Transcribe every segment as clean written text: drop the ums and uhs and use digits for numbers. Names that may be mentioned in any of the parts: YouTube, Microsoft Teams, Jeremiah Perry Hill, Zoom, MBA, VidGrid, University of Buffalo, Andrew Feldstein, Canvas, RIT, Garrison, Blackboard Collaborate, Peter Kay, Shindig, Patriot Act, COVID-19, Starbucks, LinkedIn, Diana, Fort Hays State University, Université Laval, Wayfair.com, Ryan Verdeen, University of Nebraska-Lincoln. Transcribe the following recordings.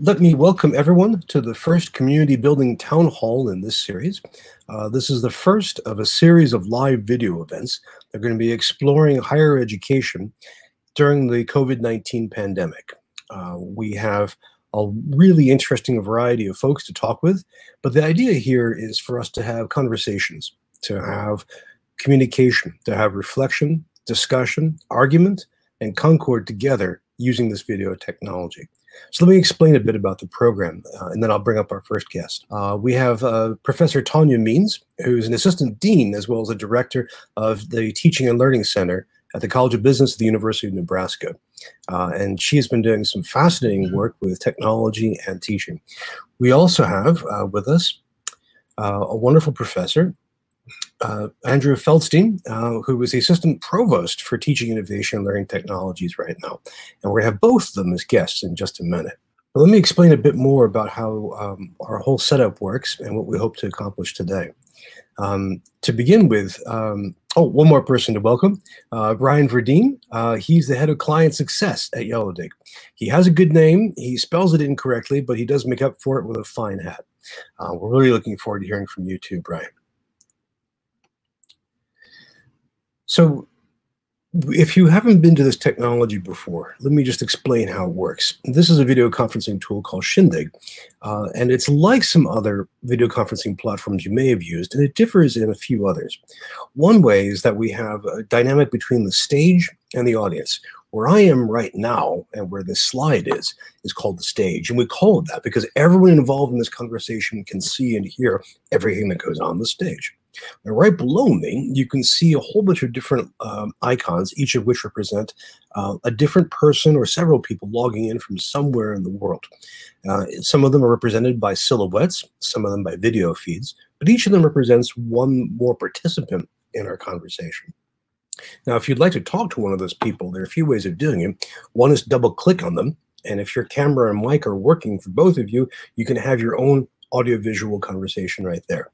Let me welcome everyone to the first community building town hall in this series. This is the first of a series of live video events. They're going to be exploring higher education during the COVID-19 pandemic. We have a really interesting variety of folks to talk with, but the idea here is for us to have conversations, to have communication, to have reflection, discussion, argument, and concord together using this video technology. So let me explain a bit about the program, and then I'll bring up our first guest. We have Professor Tawnya Means, who's an assistant dean as well as a director of the Teaching and Learning Center at the College of Business at the University of Nebraska. And she has been doing some fascinating work with technology and teaching. We also have with us a wonderful professor, Andrew Feldstein, who is the Assistant Provost for Teaching Innovation and Learning Technologies right now. And we're going to have both of them as guests in just a minute. But let me explain a bit more about how our whole setup works and what we hope to accomplish today. To begin with, one more person to welcome, Ryan Verdeen. He's the head of client success at Yellowdig. He has a good name. He spells it incorrectly, but he does make up for it with a fine hat. We're really looking forward to hearing from you too, Brian. So if you haven't been to this technology before, let me just explain how it works. This is a video conferencing tool called Shindig, and it's like some other video conferencing platforms you may have used, and it differs in a few others. One way is that we have a dynamic between the stage and the audience. Where I am right now, and where this slide is called the stage, and we call it that because everyone involved in this conversation can see and hear everything that goes on the stage. Now, right below me, you can see a whole bunch of different icons, each of which represent a different person or several people logging in from somewhere in the world. Some of them are represented by silhouettes, some of them by video feeds, but each of them represents one more participant in our conversation. Now, if you'd like to talk to one of those people, there are a few ways of doing it. One is double-click on them, and if your camera and mic are working for both of you, you can have your own audio-visual conversation right there.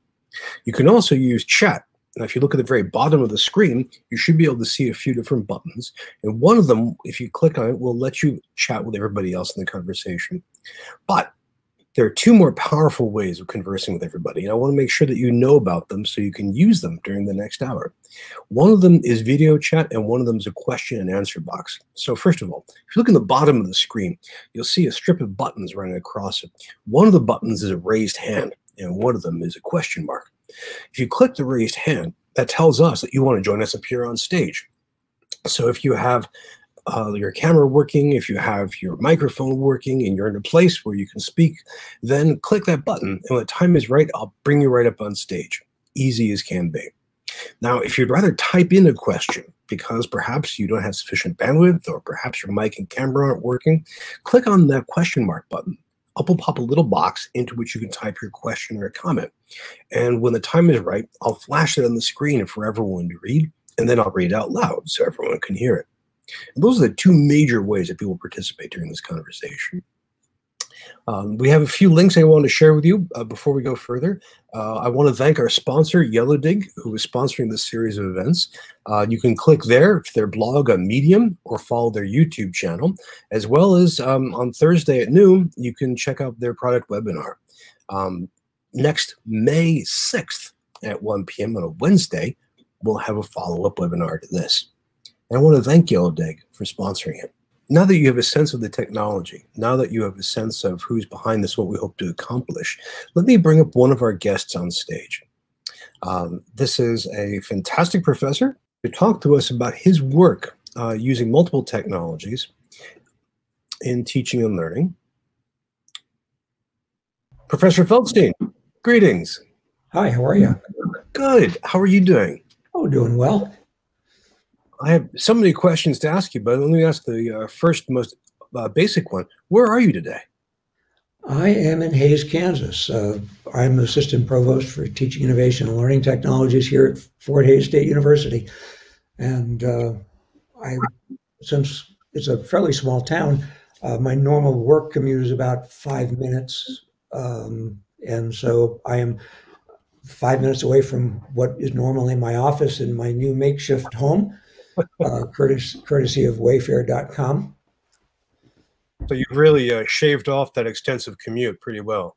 You can also use chat. Now, if you look at the very bottom of the screen, you should be able to see a few different buttons, and one of them, if you click on it, will let you chat with everybody else in the conversation. But there are two more powerful ways of conversing with everybody, and I want to make sure that you know about them so you can use them during the next hour. One of them is video chat, and one of them is a question and answer box. So first of all, if you look in the bottom of the screen, you'll see a strip of buttons running across it. One of the buttons is a raised hand, and one of them is a question mark. If you click the raised hand, that tells us that you want to join us up here on stage. So if you have your camera working, if you have your microphone working and you're in a place where you can speak, then click that button. And when the time is right, I'll bring you right up on stage. Easy as can be. Now, if you'd rather type in a question because perhaps you don't have sufficient bandwidth or perhaps your mic and camera aren't working, click on that question mark button. Up will pop a little box into which you can type your question or comment. And when the time is right, I'll flash it on the screen for everyone to read, and then I'll read it out loud so everyone can hear it. And those are the two major ways that people participate during this conversation. We have a few links I want to share with you before we go further. I want to thank our sponsor, Yellowdig, who is sponsoring this series of events. You can click there to their blog on Medium or follow their YouTube channel, as well as on Thursday at noon, you can check out their product webinar. Next May 6th at 1 p.m. on a Wednesday, we'll have a follow-up webinar to this. And I want to thank Yellowdig for sponsoring it. Now that you have a sense of the technology, now that you have a sense of who's behind this, what we hope to accomplish, let me bring up one of our guests on stage. This is a fantastic professor to talk to us about his work using multiple technologies in teaching and learning. Professor Feldstein, greetings. Hi, how are you? Good. How are you doing? Oh, doing well. I have so many questions to ask you, but let me ask the first, most basic one. Where are you today? I am in Hays, Kansas. I'm Assistant Provost for Teaching Innovation and Learning Technologies here at Fort Hays State University. And since it's a fairly small town, my normal work commute is about 5 minutes. And so I am 5 minutes away from what is normally my office in my new makeshift home. Courtesy of Wayfair.com. So you really shaved off that extensive commute pretty well.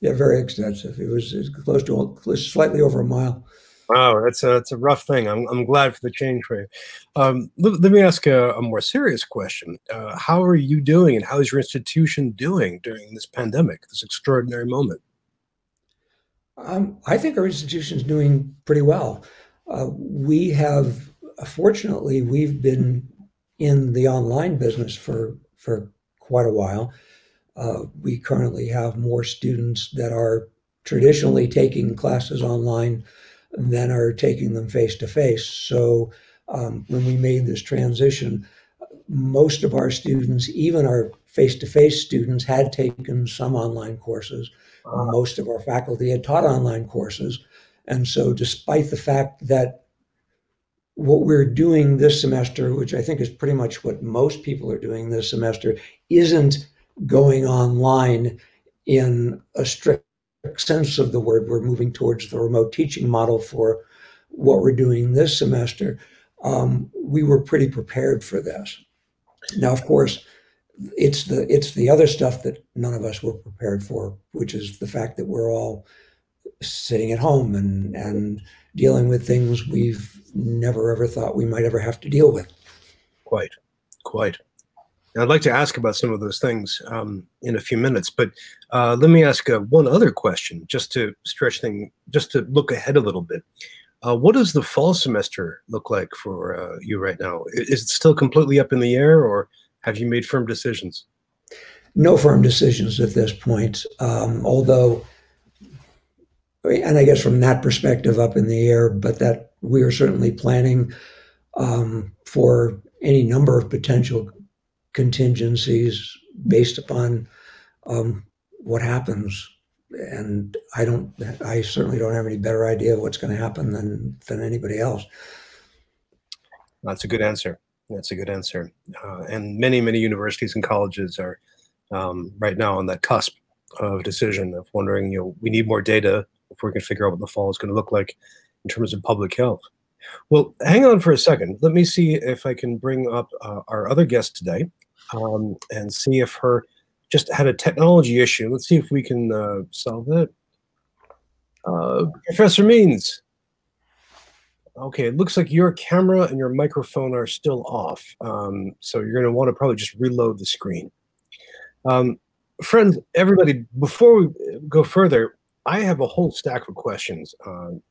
Yeah, very extensive. It was close to slightly over a mile. Wow, that's a rough thing. I'm glad for the change for you. Let me ask a more serious question. How are you doing, and how is your institution doing during this pandemic, this extraordinary moment? I think our institution is doing pretty well. We have, fortunately, we've been in the online business for quite a while. We currently have more students that are traditionally taking classes online than are taking them face-to-face. So when we made this transition, most of our students, even our face-to-face students, had taken some online courses. Most of our faculty had taught online courses. And so despite the fact that what we're doing this semester, which I think is pretty much what most people are doing this semester, isn't going online in a strict sense of the word. We're moving towards the remote teaching model for what we're doing this semester. We were pretty prepared for this. Now, of course, it's the other stuff that none of us were prepared for, which is the fact that we're all sitting at home and dealing with things we've never ever thought we might ever have to deal with. Quite. I'd like to ask about some of those things in a few minutes, but let me ask one other question, just to look ahead a little bit. What does the fall semester look like for you right now? Is it still completely up in the air, or have you made firm decisions? No firm decisions at this point, although, and I guess from that perspective, up in the air, but that we are certainly planning for any number of potential contingencies based upon what happens. And I certainly don't have any better idea of what's going to happen than anybody else. That's a good answer. And many, many universities and colleges are right now on that cusp of decision of wondering, we need more data before we can figure out what the fall is going to look like in terms of public health. Well, hang on for a second. Let me see if I can bring up our other guest today and see if her just had a technology issue. Let's see if we can solve it. Professor Means. Okay, it looks like your camera and your microphone are still off. So you're going to want to probably just reload the screen. Friends, everybody, before we go further, I have a whole stack of questions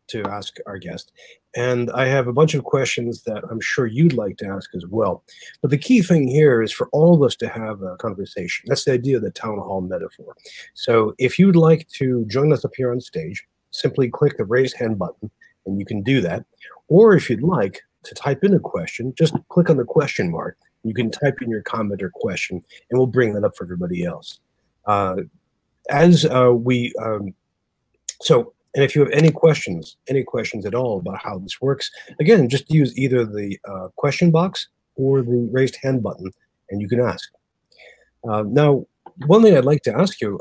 to ask our guest, and I have a bunch of questions that I'm sure you'd like to ask as well. But the key thing here is for all of us to have a conversation. That's the idea of the town hall metaphor. So if you'd like to join us up here on stage, simply click the raise hand button, and you can do that. Or if you'd like to type in a question, just click on the question mark. You can type in your comment or question, and we'll bring that up for everybody else. And if you have any questions at all about how this works, again, just use either the question box or the raised hand button, and you can ask. Now, one thing I'd like to ask you,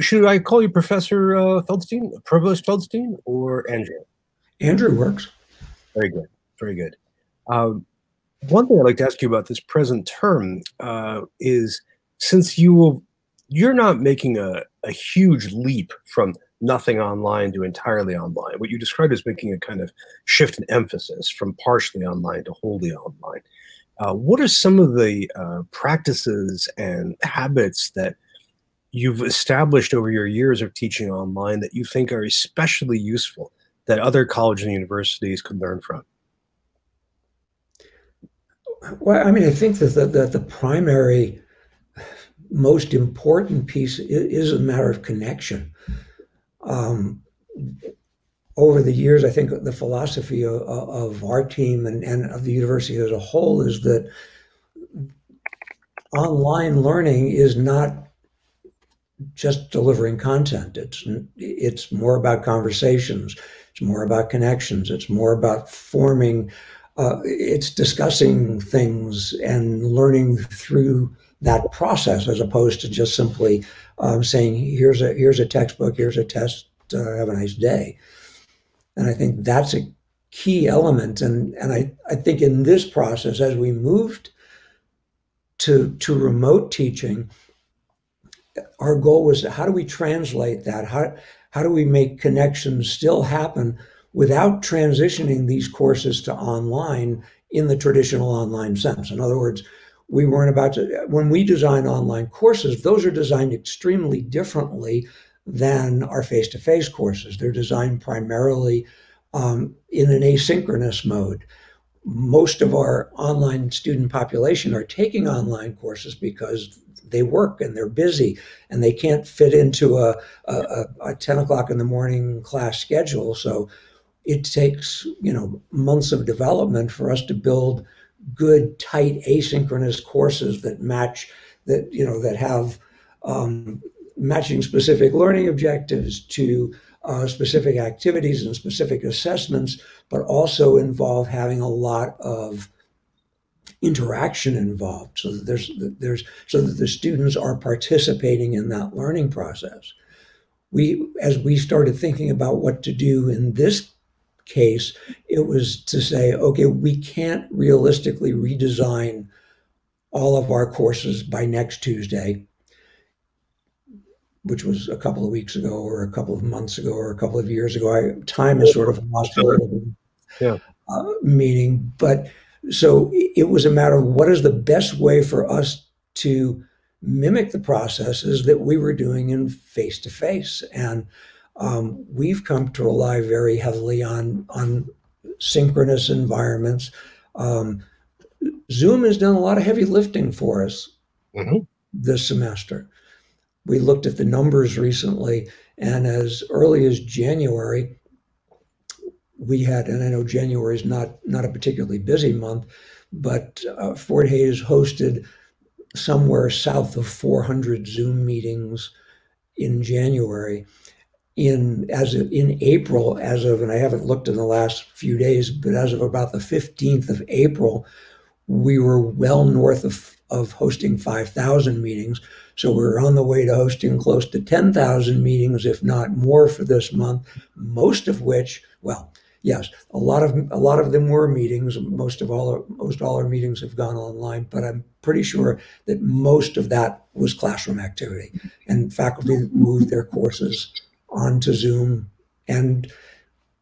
should I call you Professor Feldstein, Provost Feldstein, or Andrew? Andrew works. Very good, very good. One thing I'd like to ask you about this present term is, since you're not making a huge leap from nothing online to entirely online. What you described as making a kind of shift in emphasis from partially online to wholly online. What are some of the practices and habits that you've established over your years of teaching online that you think are especially useful that other colleges and universities could learn from? Well, I mean, I think that the primary most important piece is a matter of connection. Over the years, I think the philosophy of our team and of the university as a whole is that online learning is not just delivering content. It's more about conversations. It's more about connections. It's more about forming. It's discussing things and learning through that process, as opposed to just simply saying, here's a textbook, here's a test, have a nice day. And I think that's a key element. And I think in this process, as we moved to remote teaching, our goal was, how do we translate that? How do we make connections still happen without transitioning these courses to online in the traditional online sense? In other words, we weren't about to, when we design online courses, those are designed extremely differently than our face-to-face courses. They're designed primarily in an asynchronous mode. Most of our online student population are taking online courses because they work and they're busy and they can't fit into a 10 o'clock in the morning class schedule. So it takes, you know, months of development for us to build good, tight, asynchronous courses that match, that, you know, that have matching specific learning objectives to specific activities and specific assessments, but also involve having a lot of interaction involved, so that so that the students are participating in that learning process. As we started thinking about what to do in this case, it was to say, okay, we can't realistically redesign all of our courses by next Tuesday, which was a couple of weeks ago or a couple of months ago or a couple of years ago. Time is sort of lost a little meaning, but so it was a matter of what is the best way for us to mimic the processes that we were doing in face-to-face. And we've come to rely very heavily on synchronous environments. Zoom has done a lot of heavy lifting for us this semester. We looked at the numbers recently, and as early as January, we had, and I know January is not a particularly busy month, but Fort Hays hosted somewhere south of 400 Zoom meetings in January. In April, as of, and I haven't looked in the last few days, but as of about the 15th of April, we were well north of hosting 5,000 meetings. So we're on the way to hosting close to 10,000 meetings, if not more, for this month, most of which, well, yes, a lot of them were meetings. Most all our meetings have gone online, but I'm pretty sure that most of that was classroom activity, and faculty moved their courses onto Zoom. And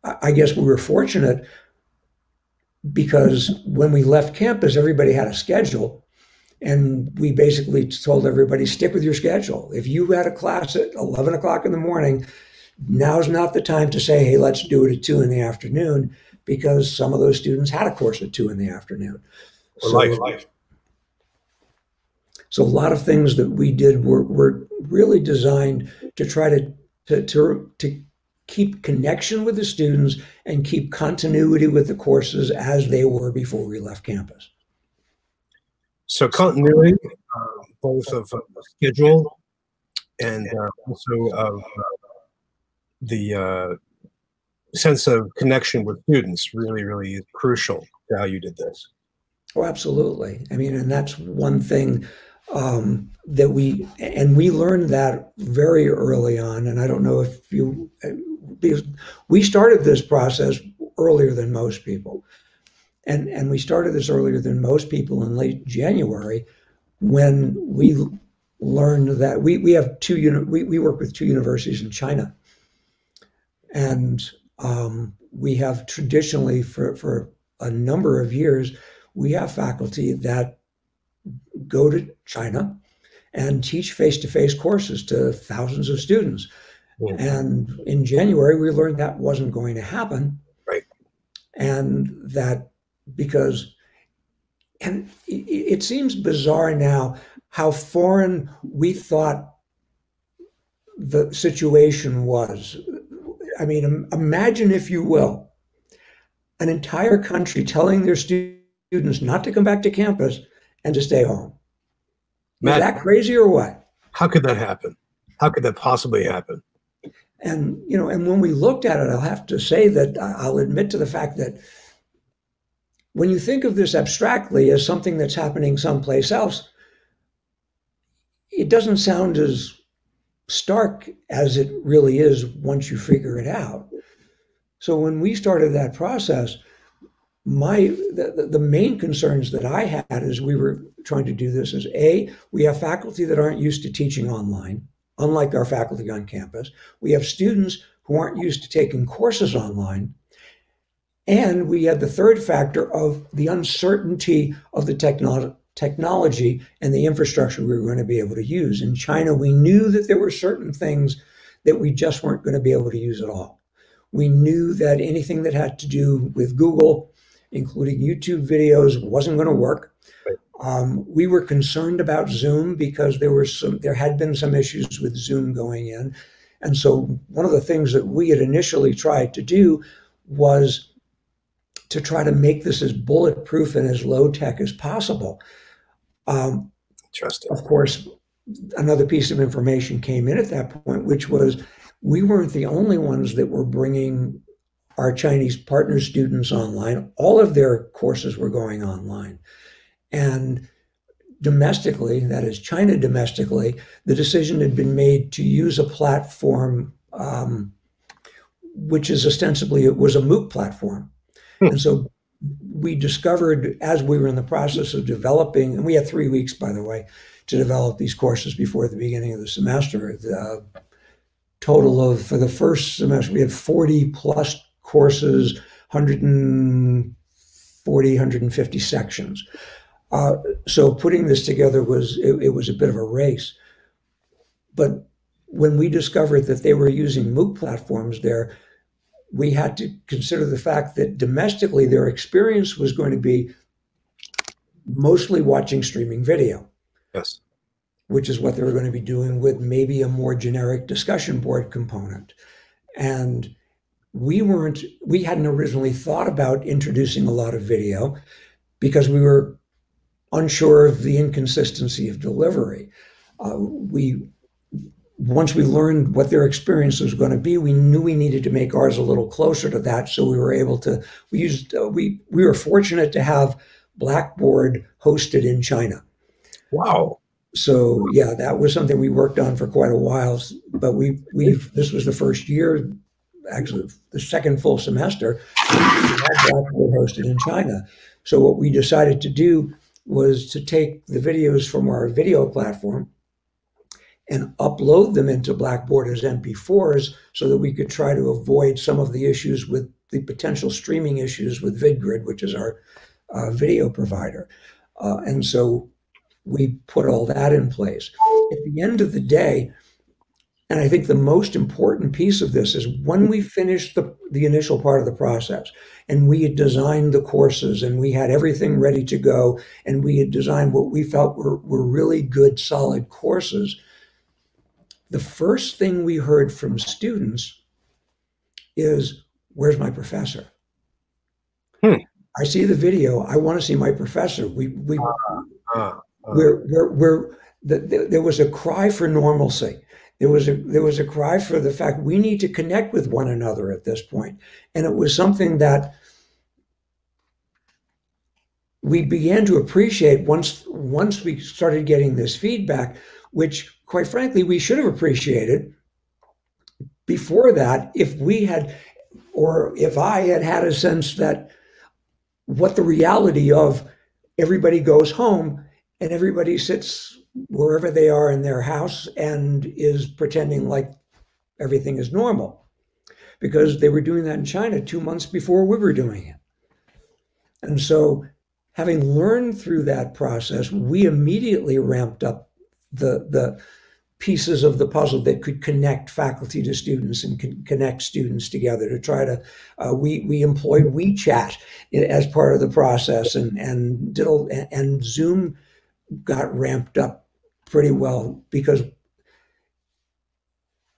I guess we were fortunate because when we left campus, everybody had a schedule, and we basically told everybody, stick with your schedule. If you had a class at 11 o'clock in the morning, now's not the time to say, hey, let's do it at 2 in the afternoon, because some of those students had a course at 2 in the afternoon. Or so, life. So a lot of things that we did were really designed to try to keep connection with the students and keep continuity with the courses as they were before we left campus. So continuity, both of schedule and also of the sense of connection with students, really, really crucial to how you did this. Oh, absolutely. I mean, and that's one thing that we learned that very early on. And I don't know if you, because we started this process earlier than most people. And we started this earlier than most people in late January, when we learned that we have we work with 2 universities in China. And we have traditionally for a number of years, we have faculty that go to China and teach face-to-face courses to thousands of students. Mm-hmm. And in January, we learned that wasn't going to happen. Right. And that because, and it seems bizarre now how foreign we thought the situation was. I mean, imagine, if you will, an entire country telling their students not to come back to campus and to stay home. Matt, is that crazy or what? How could that happen? How could that possibly happen? And, you know, and when we looked at it, I'll have to say that I'll admit to the fact that when you think of this abstractly as something that's happening someplace else, it doesn't sound as stark as it really is once you figure it out. So when we started that process, The main concerns that I had as we were trying to do this is, A, we have faculty that aren't used to teaching online, unlike our faculty on campus. We have students who aren't used to taking courses online. And we had the third factor of the uncertainty of the technology and the infrastructure we were going to be able to use. In China, we knew that there were certain things that we just weren't going to be able to use at all. We knew that anything that had to do with Google, including YouTube videos, wasn't going to work. Right. We were concerned about Zoom because there had been some issues with Zoom going in. And so one of the things that we had initially tried to do was to try to make this as bulletproof and as low tech as possible. Of course, another piece of information came in at that point, which was we weren't the only ones that were bringing our Chinese partner students online. All of their courses were going online. And domestically, that is China domestically, the decision had been made to use a platform which is ostensibly, it was a MOOC platform. And so we discovered as we were in the process of developing, and we had 3 weeks, by the way, to develop these courses before the beginning of the semester. The total of, for the first semester, we had 40 plus courses, 140, 150 sections. So putting this together was, it was a bit of a race. But when we discovered that they were using MOOC platforms there, we had to consider the fact that domestically their experience was going to be mostly watching streaming video. Yes. Which is what they were going to be doing with maybe a more generic discussion board component. And we hadn't originally thought about introducing a lot of video because we were unsure of the inconsistency of delivery. Once we learned what their experience was going to be, we knew we needed to make ours a little closer to that. So we were able to, we were fortunate to have Blackboard hosted in China. Wow. So yeah, that was something we worked on for quite a while, but this was the first year, actually the second full semester, we had Blackboard hosted in China. So what we decided to do was to take the videos from our video platform and upload them into Blackboard as MP4s so that we could try to avoid some of the issues with the potential streaming issues with VidGrid, which is our video provider. And so we put all that in place. At the end of the day, and I think the most important piece of this is when we finished the initial part of the process and we had designed the courses and we had everything ready to go and we had designed what we felt were really good, solid courses, the first thing we heard from students is, where's my professor? Hmm. I see the video. I want to see my professor. There was a cry for normalcy. There was a cry for the fact we need to connect with one another at this point. And it was something that we began to appreciate once we started getting this feedback, which quite frankly, we should have appreciated before that if we had, or if I had had a sense that what the reality of everybody goes home and everybody sits wherever they are in their house and is pretending like everything is normal, because they were doing that in China 2 months before we were doing it. And so having learned through that process, we immediately ramped up the pieces of the puzzle that could connect faculty to students and connect students together to try to, we employed WeChat as part of the process and Zoom got ramped up pretty well because,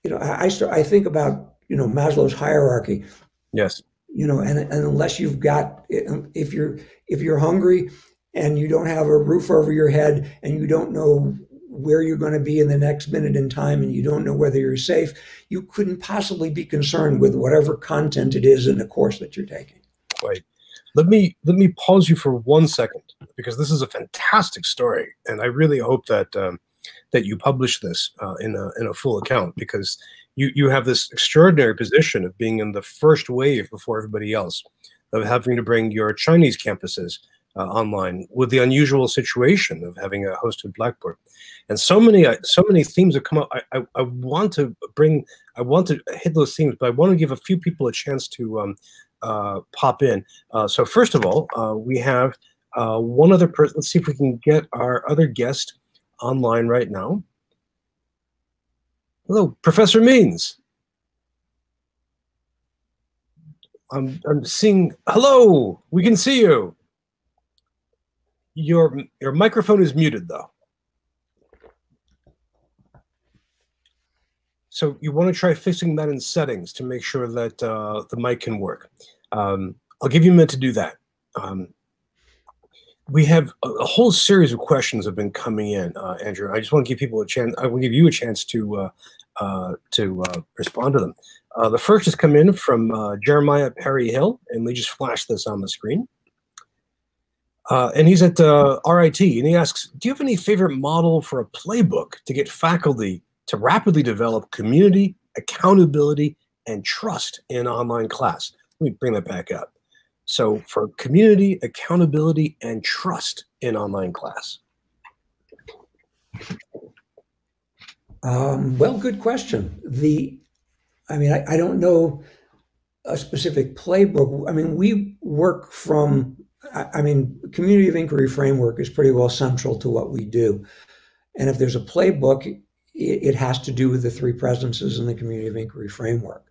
you know, I think about, you know, Maslow's hierarchy. Yes. You know, and unless you've got, if you're hungry and you don't have a roof over your head and you don't know where you're going to be in the next minute in time, and you don't know whether you're safe, you couldn't possibly be concerned with whatever content it is in the course that you're taking. Right. Let me pause you for 1 second, because this is a fantastic story, and I really hope that that you publish this in a full account, because you have this extraordinary position of being in the first wave before everybody else. of having to bring your Chinese campuses online with the unusual situation of having a hosted Blackboard. And so many themes have come up. I want to hit those themes, but I want to give a few people a chance to pop in. So first of all, we have one other person. Let's see if we can get our other guest online right now. Hello, Professor Means. I'm seeing, hello, we can see you. Your microphone is muted though. So you want to try fixing that in settings to make sure that the mic can work. I'll give you a minute to do that. We have a whole series of questions have been coming in, Andrew. I just want to give people a chance. I will give you a chance to respond to them. The first has come in from Jeremiah Perry Hill, and they just flashed this on the screen. And he's at RIT, and he asks, do you have any favorite model for a playbook to get faculty to rapidly develop community, accountability, and trust in online class? Let me bring that back up. So for community, accountability, and trust in online class. Well, good question. I don't know a specific playbook. I mean, we work from, Community of Inquiry Framework is pretty well central to what we do. And if there's a playbook, it has to do with the three presences in the Community of Inquiry Framework.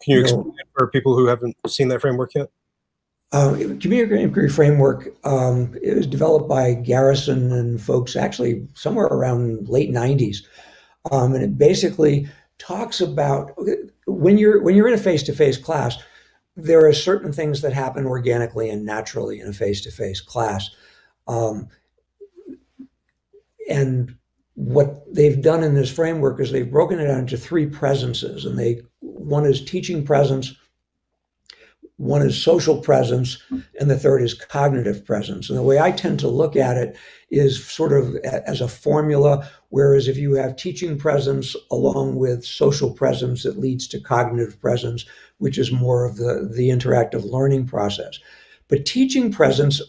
Can you explain it for people who haven't seen that framework yet? Community Inquiry Framework, it was developed by Garrison and folks actually somewhere around late 90s. And it basically talks about when you're in a face-to-face class, there are certain things that happen organically and naturally in a face-to-face class. And what they've done in this framework is they've broken it down into three presences, and one is teaching presence, one is social presence, and the third is cognitive presence. And the way I tend to look at it is sort of as a formula, whereas if you have teaching presence along with social presence, it leads to cognitive presence, which is more of the interactive learning process. But teaching presence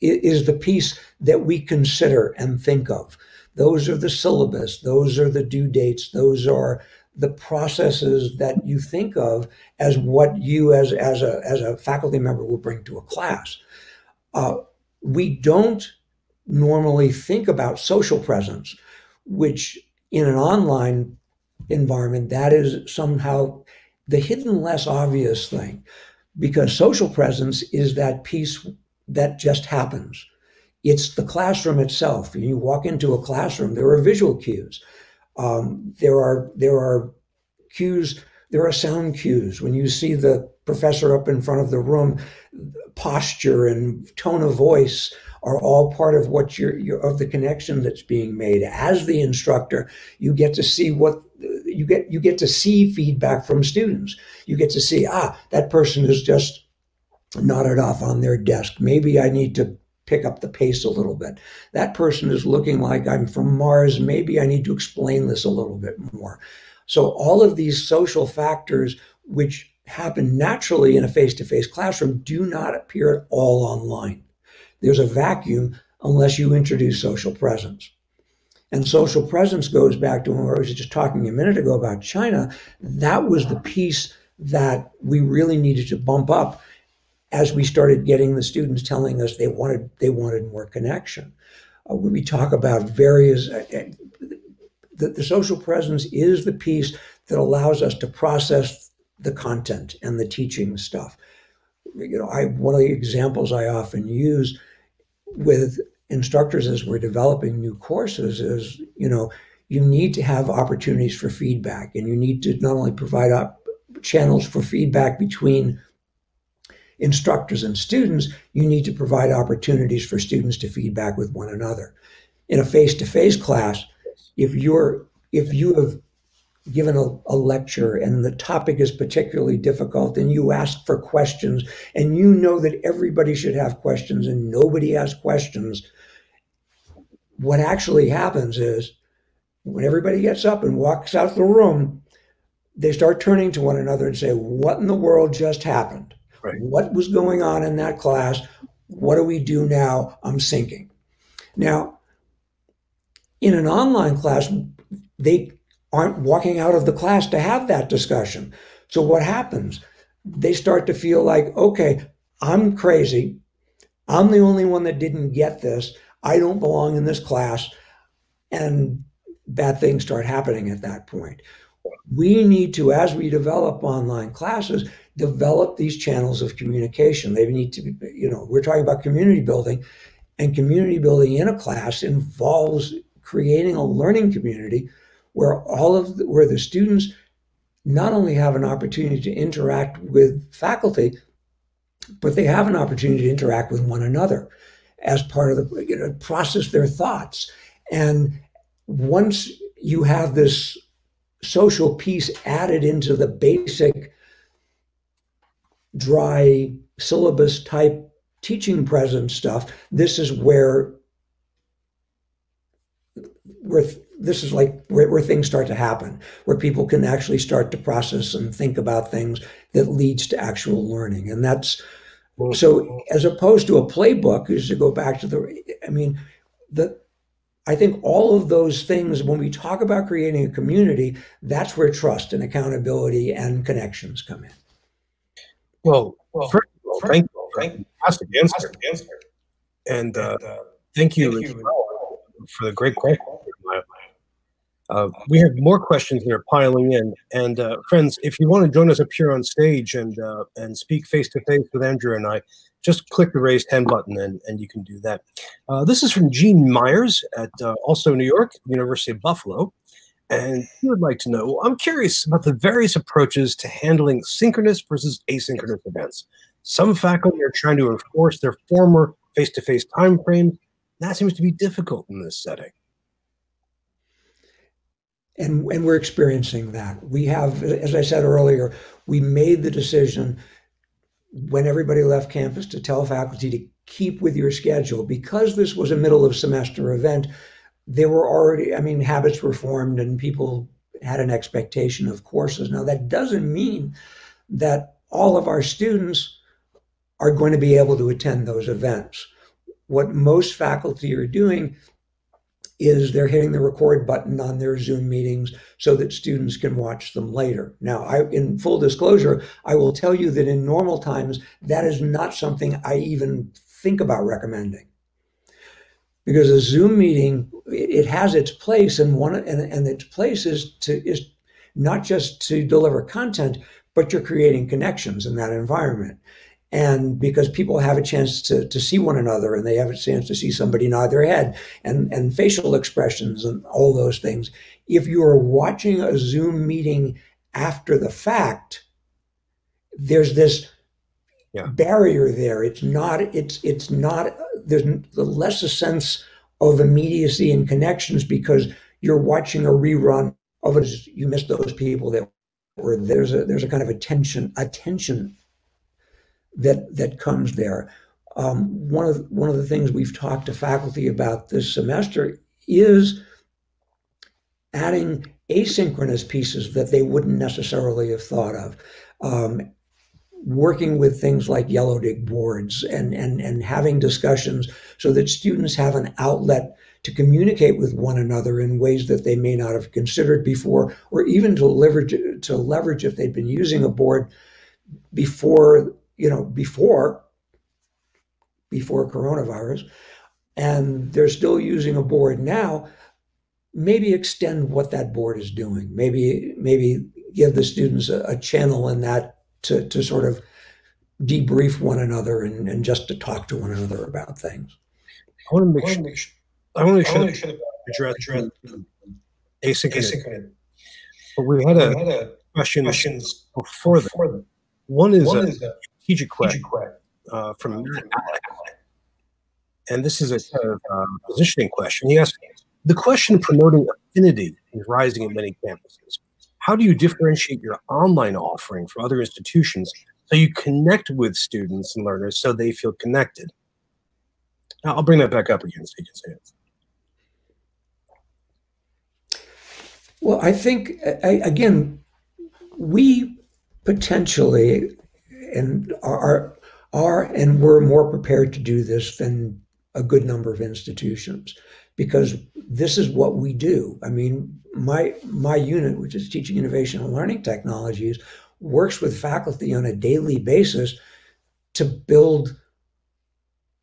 is the piece that we consider and think of. Those are the syllabus, those are the due dates, those are the processes that you think of as what you as a faculty member will bring to a class. We don't normally think about social presence, which in an online environment, that is somehow the hidden less obvious thing, because social presence is that piece that just happens. It's the classroom itself. You walk into a classroom, there are visual cues. There are cues, there are sound cues. When you see the professor up in front of the room, posture and tone of voice are all part of what of the connection that's being made. As the instructor, you get to see you get to see feedback from students. You get to see, that person is just nodded off on their desk. Maybe I need to pick up the pace a little bit. That person is looking like I'm from Mars. Maybe I need to explain this a little bit more. So all of these social factors, which happen naturally in a face-to-face classroom, do not appear at all online. There's a vacuum unless you introduce social presence. And social presence goes back to when I was just talking a minute ago about China. That was the piece that we really needed to bump up as we started getting the students telling us they wanted more connection. We talk about various, the social presence is the piece that allows us to process the content and the teaching stuff. One of the examples I often use with instructors as we're developing new courses is, you need to have opportunities for feedback, and you need to not only provide channels for feedback between instructors and students, you need to provide opportunities for students to feedback with one another. In a face-to-face class, if you have given a lecture and the topic is particularly difficult and you ask for questions and you know that everybody should have questions and nobody has questions, what actually happens is when everybody gets up and walks out of the room, they start turning to one another and say, what in the world just happened? Right. What was going on in that class? What do we do now? I'm syncing. Now, in an online class, they aren't walking out of the class to have that discussion. So what happens? They start to feel like, okay, I'm crazy. I'm the only one that didn't get this. I don't belong in this class. And bad things start happening at that point. We need to, as we develop online classes, develop these channels of communication. They need to be, you know, we're talking about community building, and community building in a class involves creating a learning community where where the students not only have an opportunity to interact with faculty, but they have an opportunity to interact with one another as part of the, you know, process their thoughts. And once you have this social piece added into the basic dry syllabus type teaching presence stuff, this is where things start to happen, where people can actually start to process and think about things that leads to actual learning. And that's, so as opposed to a playbook, is to go back to I think all of those things, when we talk about creating a community, that's where trust and accountability and connections come in. Well first of all, thank you. Fantastic answer. And thank you for the great question. We have more questions that are piling in. And friends, if you want to join us up here on stage and speak face-to-face with Andrew and I, just click the raised hand button and you can do that. This is from Gene Myers at also New York, University of Buffalo. And he would like to know, I'm curious about the various approaches to handling synchronous versus asynchronous events. Some faculty are trying to enforce their former face-to-face timeframe. That seems to be difficult in this setting. And we're experiencing that. We have, as I said earlier, we made the decision when everybody left campus to tell faculty to keep with your schedule. Because this was a middle of semester event, there were already, habits were formed and people had an expectation of courses. Now, that doesn't mean that all of our students are going to be able to attend those events. What most faculty are doing is they're hitting the record button on their Zoom meetings so that students can watch them later. Now, in full disclosure, I will tell you that in normal times, that is not something I even think about recommending. Because a Zoom meeting, it has its place, and its place is not just to deliver content, but you're creating connections in that environment. And because people have a chance to see one another, and they have a chance to see somebody nod their head and facial expressions and all those things. If you are watching a Zoom meeting after the fact, there's this barrier there. There's the less a sense of immediacy and connections because you're watching a rerun of it. You miss those people that were, there's a kind of attention that comes there. One of the things we've talked to faculty about this semester is adding asynchronous pieces that they wouldn't necessarily have thought of. Working with things like Yellowdig boards and having discussions so that students have an outlet to communicate with one another in ways that they may not have considered before, or even to leverage if they'd been using a board before. Before coronavirus, and they're still using a board now, maybe extend what that board is doing. Maybe give the students a channel in that to sort of debrief one another and just to talk to one another about things. I want to make sure address asynchronous. But we had a questions before that. One is a strategic question from Alex. And this is a sort of positioning question. He asked, the question of promoting affinity is rising in many campuses. How do you differentiate your online offering from other institutions so you connect with students and learners so they feel connected? Now, I'll bring that back up again so you can say it. Well, I think, again, we potentially and were more prepared to do this than a good number of institutions, because this is what we do. I mean, my unit, which is Teaching Innovation and Learning Technologies, works with faculty on a daily basis to build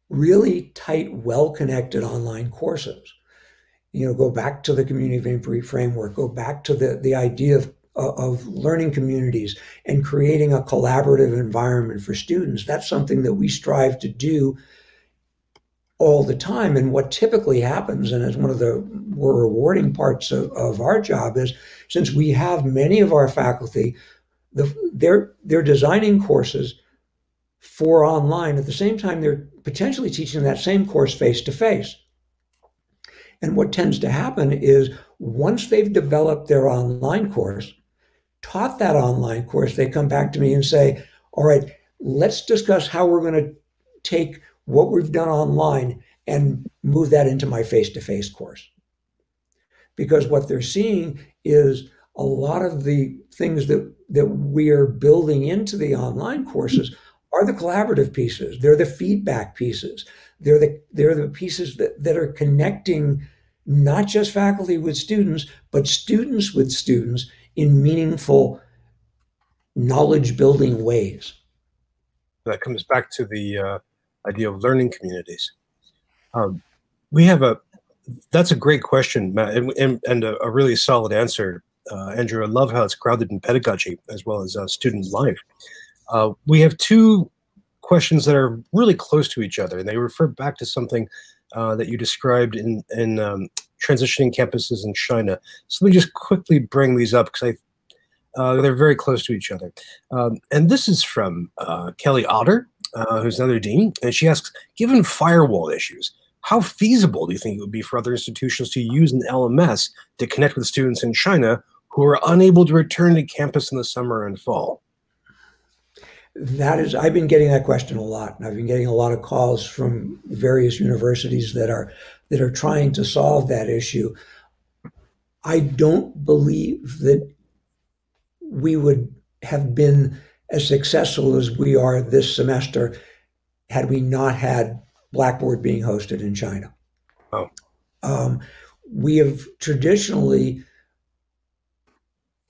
really tight, well-connected online courses. You know, go back to the Community of Inquiry Framework, go back to the idea of learning communities and creating a collaborative environment for students. That's something that we strive to do all the time. And what typically happens, and it's one of the more rewarding parts of our job, is since we have many of our faculty, they're designing courses for online at the same time they're potentially teaching that same course face-to-face. And what tends to happen is once they've developed their online course, taught that online course, they come back to me and say, all right, let's discuss how we're going to take what we've done online and move that into my face-to-face course. Because what they're seeing is a lot of the things that we are building into the online courses are the collaborative pieces. They're the feedback pieces. They're the pieces that are connecting not just faculty with students, but students with students in meaningful knowledge building ways. That comes back to the idea of learning communities. That's a great question, Matt, and a really solid answer. Andrew, I love how it's grounded in pedagogy as well as student life. We have two questions that are really close to each other, and they refer back to something that you described in transitioning campuses in China. So let me just quickly bring these up because they're very close to each other. And this is from Kelly Otter, who's another dean, and she asks, given firewall issues, how feasible do you think it would be for other institutions to use an LMS to connect with students in China who are unable to return to campus in the summer and fall? That is, I've been getting that question a lot, and I've been getting a lot of calls from various universities that are trying to solve that issue. I don't believe that we would have been as successful as we are this semester had we not had Blackboard being hosted in China. Oh. We have traditionally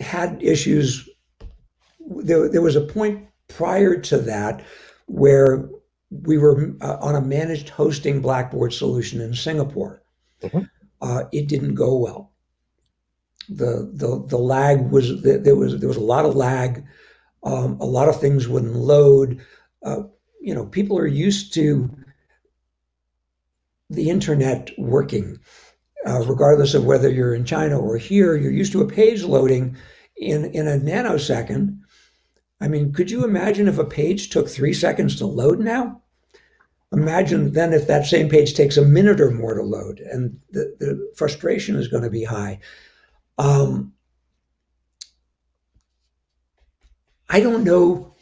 had issues. There was a point prior to that where we were on a managed hosting Blackboard solution in Singapore. Mm-hmm. It didn't go well. The lag was, there was a lot of lag. A lot of things wouldn't load. You know, people are used to the internet working, regardless of whether you're in China or here. You're used to a page loading in a nanosecond. I mean, could you imagine if a page took 3 seconds to load now? Imagine then if that same page takes a minute or more to load, and the frustration is going to be high. I don't know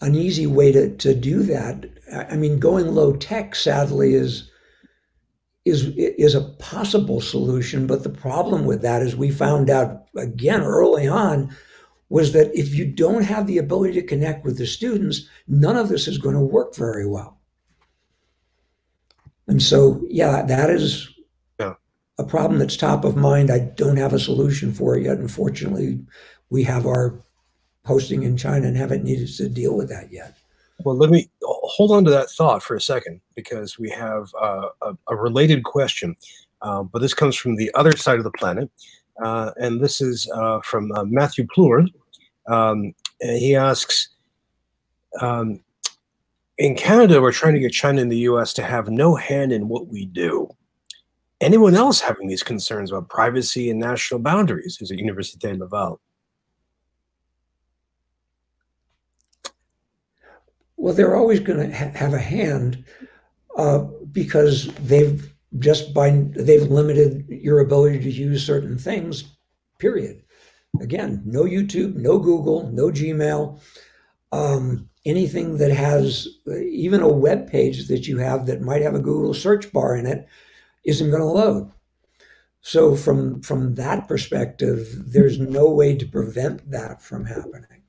an easy way to do that. I mean, going low tech, sadly, is a possible solution, but the problem with that is we found out, again, early on, was that if you don't have the ability to connect with the students, none of this is going to work very well. And so, yeah, that is a problem that's top of mind. I don't have a solution for it yet. Unfortunately, we have our hosting in China and haven't needed to deal with that yet. Well, let me hold on to that thought for a second, because we have a related question, but this comes from the other side of the planet. And this is from Matthew Plouwer. And he asks, in Canada, we're trying to get China and the US to have no hand in what we do. Anyone else having these concerns about privacy and national boundaries? Is it Université Laval? Well, they're always going to have a hand because they've they've limited your ability to use certain things, period. Again, no YouTube, no Google, no Gmail, anything that has, even a web page that you have that might have a Google search bar in it, isn't going to load. So from that perspective, there's no way to prevent that from happening.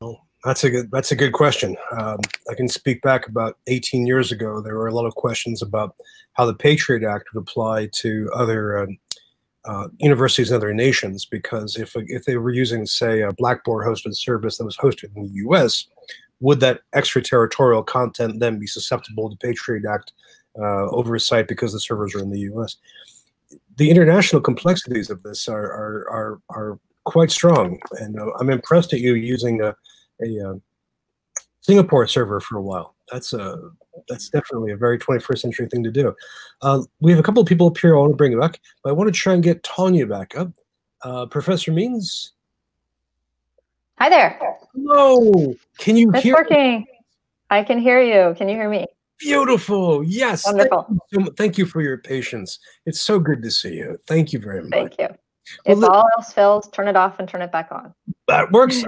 Well, that's a good question. I can speak back about 18 years ago. There were a lot of questions about how the Patriot Act would apply to other universities in other nations, because if they were using, say, a Blackboard-hosted service that was hosted in the U.S., would that extraterritorial content then be susceptible to Patriot Act oversight because the servers are in the U.S.? The international complexities of this are quite strong, and I'm impressed at you using a Singapore server for a while. That's definitely a very 21st century thing to do. We have a couple of people up here I want to bring back, but I want to try and get Tawnya back up. Professor Means. Hi there. Hello. Can you hear me? It's working. I can hear you. Can you hear me? Beautiful. Yes. Wonderful. Thank you for your patience. It's so good to see you. Thank you very much. Thank you. If all else fails, turn it off and turn it back on. That works.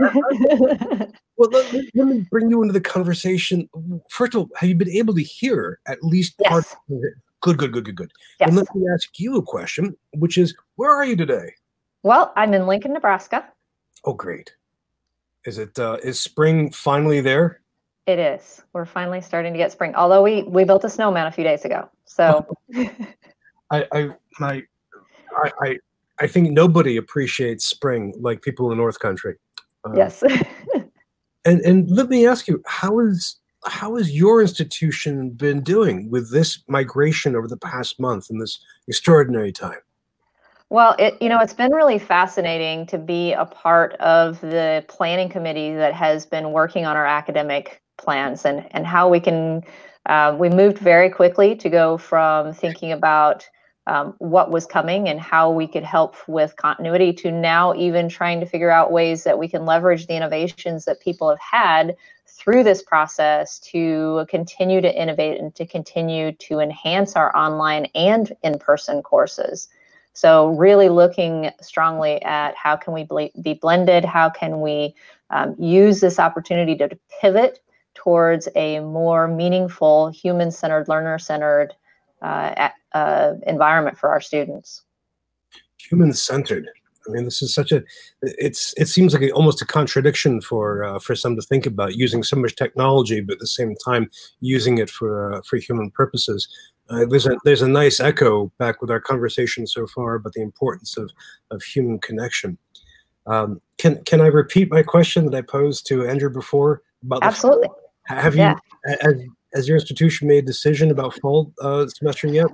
Well, let me bring you into the conversation. First of all, have you been able to hear at least part of it? Good, good, good, good, good. Yes. And let me ask you a question, which is, where are you today? Well, I'm in Lincoln, Nebraska. Oh, great. Is spring finally there? It is. We're finally starting to get spring, although we built a snowman a few days ago. So I think nobody appreciates spring like people in the North Country. Yes. and let me ask you, how has your institution been doing with this migration over the past month and this extraordinary time? Well, it's been really fascinating to be a part of the planning committee that has been working on our academic plans and how we can, we moved very quickly to go from thinking about what was coming and how we could help with continuity to now even trying to figure out ways that we can leverage the innovations that people have had through this process to continue to innovate and to continue to enhance our online and in-person courses. So really looking strongly at how can we be blended, how can we use this opportunity to pivot towards a more meaningful, human-centered, learner-centered environment for our students. Human-centered. I mean, this is such a. It seems like almost a contradiction for some to think about, using so much technology, but at the same time using it for human purposes. There's a nice echo back with our conversation so far about the importance of human connection. Can I repeat my question that I posed to Andrew before about? Absolutely. Have you? Yeah. Has your institution made a decision about fall semester yet?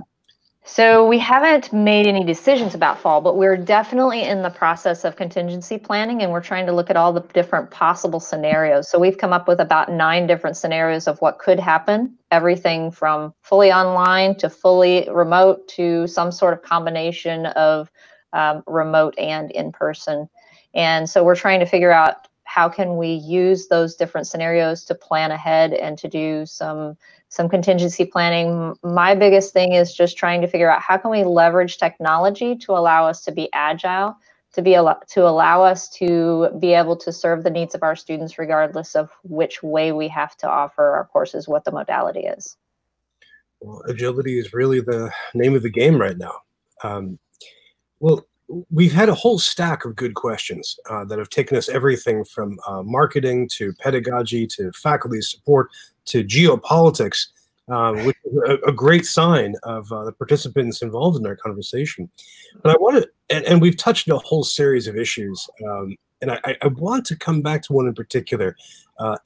So we haven't made any decisions about fall, but we're definitely in the process of contingency planning, and we're trying to look at all the different possible scenarios. So we've come up with about 9 different scenarios of what could happen, everything from fully online to fully remote to some sort of combination of remote and in-person. And so we're trying to figure out how can we use those different scenarios to plan ahead and to do some contingency planning. My biggest thing is just trying to figure out how can we leverage technology to allow us to be agile, to allow us to be able to serve the needs of our students regardless of which way we have to offer our courses, what the modality is. Well, agility is really the name of the game right now. Well, we've had a whole stack of good questions that have taken us everything from marketing to pedagogy to faculty support to geopolitics, which is a great sign of the participants involved in our conversation. But I want to, and we've touched a whole series of issues, and I want to come back to one in particular.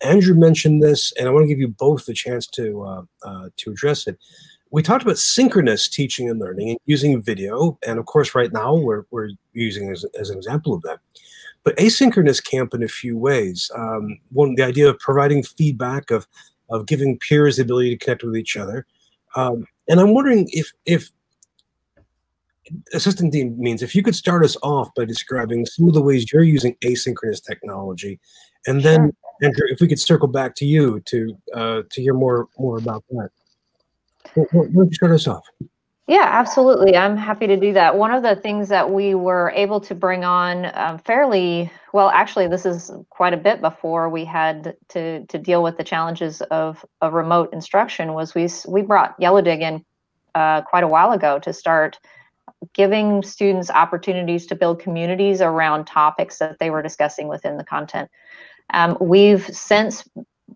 Andrew mentioned this, and I want to give you both the chance to address it. We talked about synchronous teaching and learning and using video, and of course right now we're using as an example of that. But asynchronous camp in a few ways. One, the idea of providing feedback, of giving peers the ability to connect with each other. And I'm wondering if Assistant Dean Means, if you could start us off by describing some of the ways you're using asynchronous technology, and then sure. Andrew, if we could circle back to you to hear more about that. We'll start us off. Yeah, absolutely. I'm happy to do that. One of the things that we were able to bring on fairly well, actually, this is quite a bit before we had to deal with the challenges of a remote instruction, was we brought Yellowdig in quite a while ago to start giving students opportunities to build communities around topics that they were discussing within the content. We've since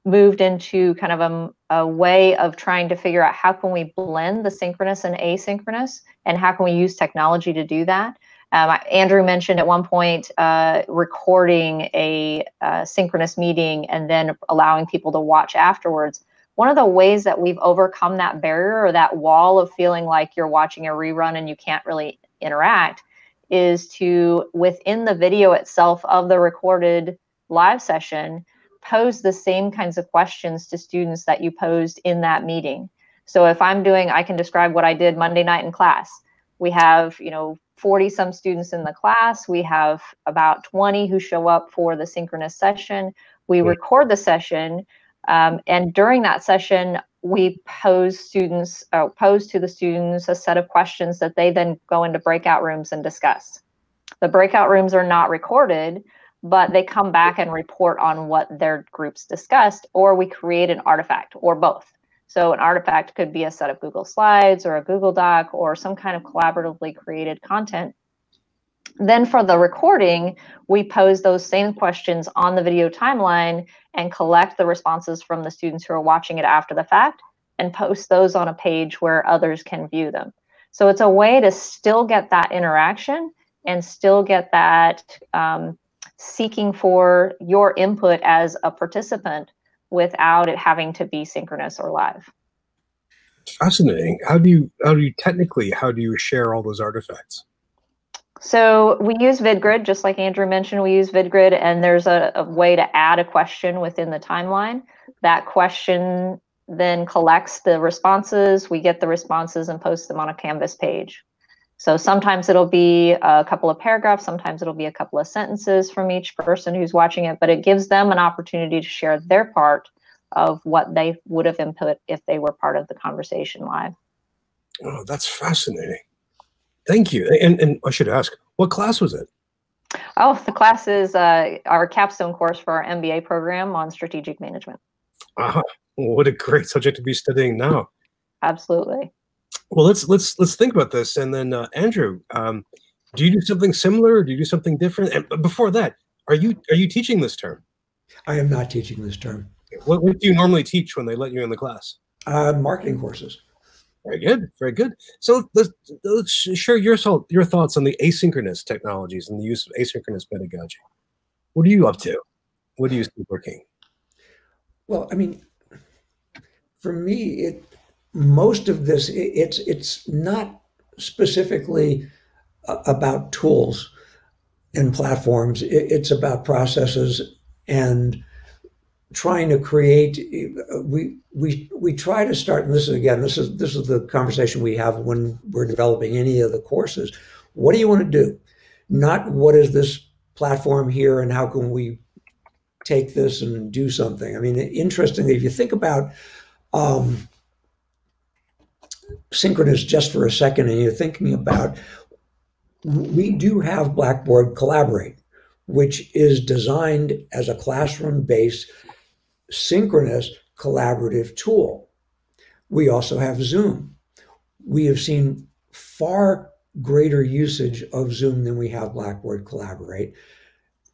moved into kind of a way of trying to figure out how can we blend the synchronous and asynchronous, and how can we use technology to do that. Andrew mentioned at one point recording a synchronous meeting and then allowing people to watch afterwards. One of the ways that we've overcome that barrier or that wall of feeling like you're watching a rerun and you can't really interact is to, within the video itself of the recorded live session, pose the same kinds of questions to students that you posed in that meeting. So if I'm doing, I can describe what I did Monday night in class. We have, 40 some students in the class. We have about 20 who show up for the synchronous session. We record the session. And during that session, we pose to the students a set of questions that they then go into breakout rooms and discuss. The breakout rooms are not recorded, but they come back and report on what their groups discussed, or we create an artifact, or both. So an artifact could be a set of Google Slides or a Google Doc or some kind of collaboratively created content. Then for the recording, we pose those same questions on the video timeline and collect the responses from the students who are watching it after the fact and post those on a page where others can view them. So it's a way to still get that interaction and still get that seeking for your input as a participant without it having to be synchronous or live. Fascinating. How do you share all those artifacts? So we use VidGrid, just like Andrew mentioned, we use VidGrid, and there's a way to add a question within the timeline. That question then collects the responses. We get the responses and post them on a Canvas page. So sometimes it'll be a couple of paragraphs, sometimes it'll be a couple of sentences from each person who's watching it, but it gives them an opportunity to share their part of what they would have input if they were part of the conversation live. Oh, that's fascinating. Thank you. And I should ask, what class was it? Oh, the class is our capstone course for our MBA program on strategic management. Ah, what a great subject to be studying now. Absolutely. Well, let's think about this. And then Andrew, do you do something similar, or do you do something different? And before that, are you teaching this term? I am not teaching this term. What do you normally teach when they let you in the class? Marketing courses. Very good, very good. So let's share your thoughts on the asynchronous technologies and the use of asynchronous pedagogy. What are you up to? What are you still working? Well, I mean, for me, most of this, it's not specifically about tools and platforms. It's about processes and trying to create. We try to start, and this is the conversation we have when we're developing any of the courses. What do you want to do? Not what is this platform here and how can we take this and do something. I mean, interestingly, if you think about synchronous just for a second, and you're thinking about, we do have Blackboard Collaborate, which is designed as a classroom-based synchronous collaborative tool. We also have Zoom. We have seen far greater usage of Zoom than we have Blackboard Collaborate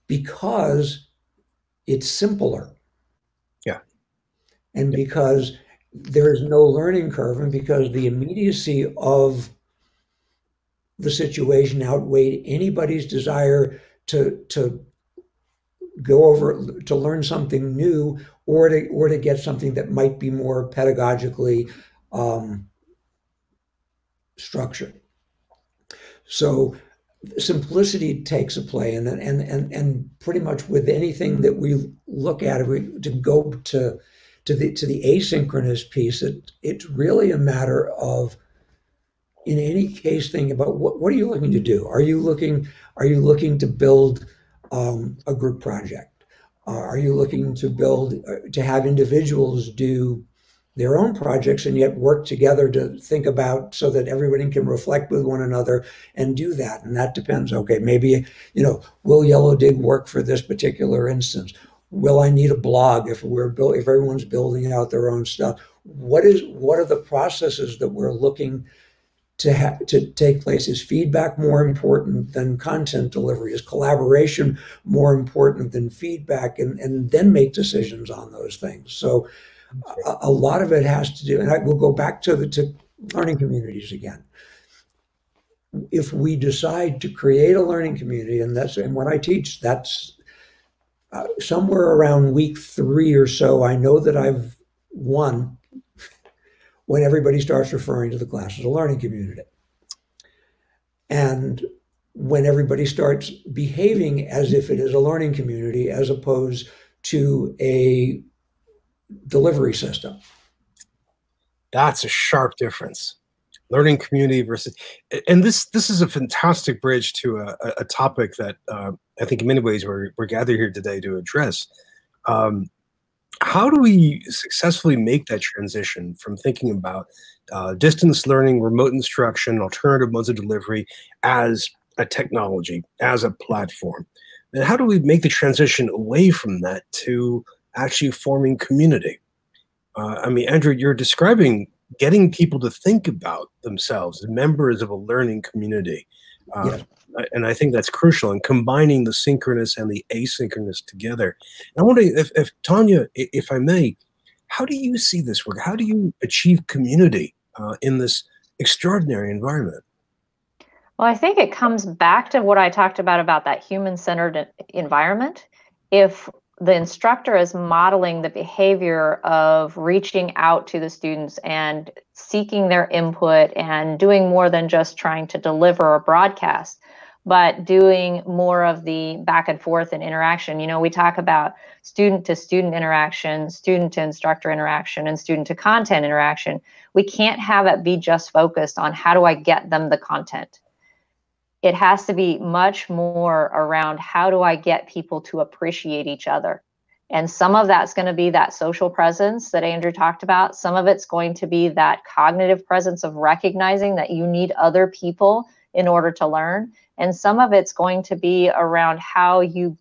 because it's simpler. Yeah. And because there's no learning curve, and because the immediacy of the situation outweighed anybody's desire to go over, to learn something new, or to get something that might be more pedagogically structured. So simplicity takes a play, and pretty much with anything that we look at, to go to the asynchronous piece, it's really a matter of, in any case, thinking about what are you looking to do? Are you looking to build a group project? Are you looking to have individuals do their own projects and yet work together to think about, so that everybody can reflect with one another and do that? And that depends. Okay, maybe, will Yellowdig work for this particular instance? Will I need a blog if everyone's building out their own stuff? What are the processes that we're looking to take place? Is feedback more important than content delivery? Is collaboration more important than feedback? And then make decisions on those things. So a lot of it has to do, and I will go back to learning communities again. If we decide to create a learning community, and what I teach, that's somewhere around week 3 or so, I know that I've won when everybody starts referring to the class as a learning community. And when everybody starts behaving as if it is a learning community as opposed to a delivery system. That's a sharp difference. Learning community versus, and this is a fantastic bridge to a topic that I think in many ways we're gathered here today to address. How do we successfully make that transition from thinking about distance learning, remote instruction, alternative modes of delivery as a technology, as a platform? And how do we make the transition away from that to actually forming community? I mean, Andrew, you're describing getting people to think about themselves as members of a learning community. Yeah. And I think that's crucial, and combining the synchronous and the asynchronous together. And I wonder if Tawnya, if I may, how do you see this work? How do you achieve community in this extraordinary environment? Well, I think it comes back to what I talked about that human-centered environment. If the instructor is modeling the behavior of reaching out to the students and seeking their input and doing more than just trying to deliver a broadcast, but doing more of the back and forth and interaction. You know, we talk about student to student interaction, student to instructor interaction, and student to content interaction. We can't have it be just focused on how do I get them the content. It has to be much more around how do I get people to appreciate each other. And some of that's going to be that social presence that Andrew talked about. Some of it's going to be that cognitive presence of recognizing that you need other people in order to learn. And some of it's going to be around how you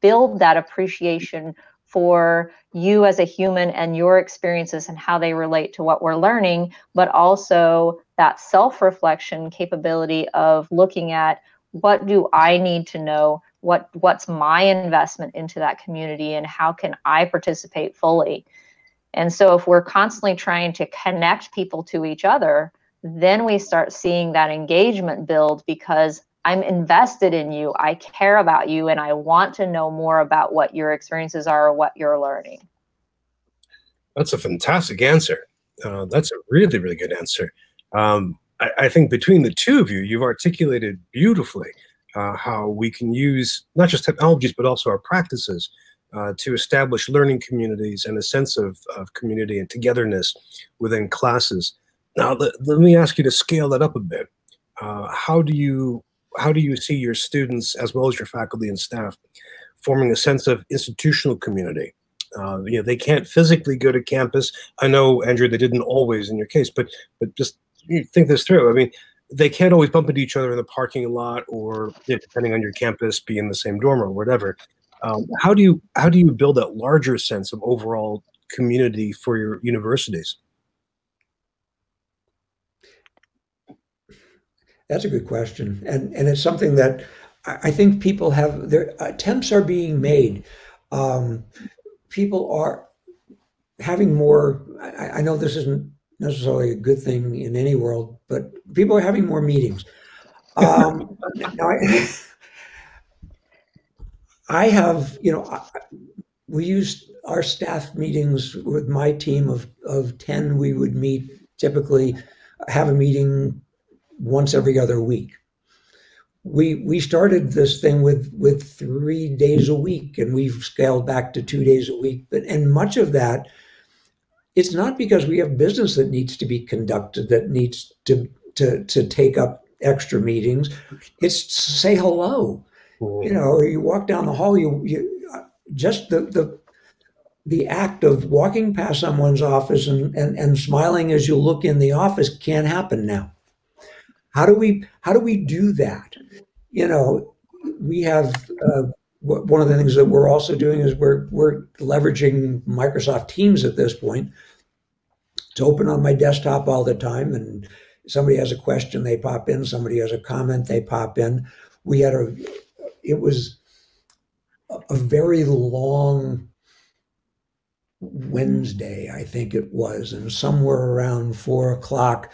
build that appreciation for you as a human and your experiences and how they relate to what we're learning, but also that self-reflection capability of looking at what do I need to know, what's my investment into that community, and how can I participate fully. And so if we're constantly trying to connect people to each other, then we start seeing that engagement build because I'm invested in you, I care about you, and I want to know more about what your experiences are or what you're learning. That's a fantastic answer. That's a really, really good answer. I think between the two of you, you've articulated beautifully how we can use not just technologies, but also our practices to establish learning communities and a sense of community and togetherness within classes. Now, let me ask you to scale that up a bit. How do you see your students as well as your faculty and staff forming a sense of institutional community? You know, they can't physically go to campus. I know, Andrew, they didn't always in your case, but just think this through. I mean, they can't always bump into each other in the parking lot, or you know, depending on your campus, be in the same dorm or whatever. How do you build that larger sense of overall community for your universities? That's a good question, and it's something that I think people have, their attempts are being made. People are having more, I know this isn't necessarily a good thing in any world, but people are having more meetings. Now I have, you know, we used our staff meetings with my team of 10, we would meet typically, have a meeting once every other week. We started this thing with 3 days a week, and we've scaled back to 2 days a week. And much of that, it's not because we have business that needs to be conducted, that needs to take up extra meetings. It's to say hello. You know, you walk down the hall, you just the act of walking past someone's office and smiling as you look in the office can't happen now. How do we do that? You know, we have one of the things that we're also doing is we're leveraging Microsoft Teams at this point. It's open on my desktop all the time, and Somebody has a question, they pop in. Somebody has a comment, they pop in. We had a, it was a very long Wednesday, I think it was, and somewhere around 4 o'clock,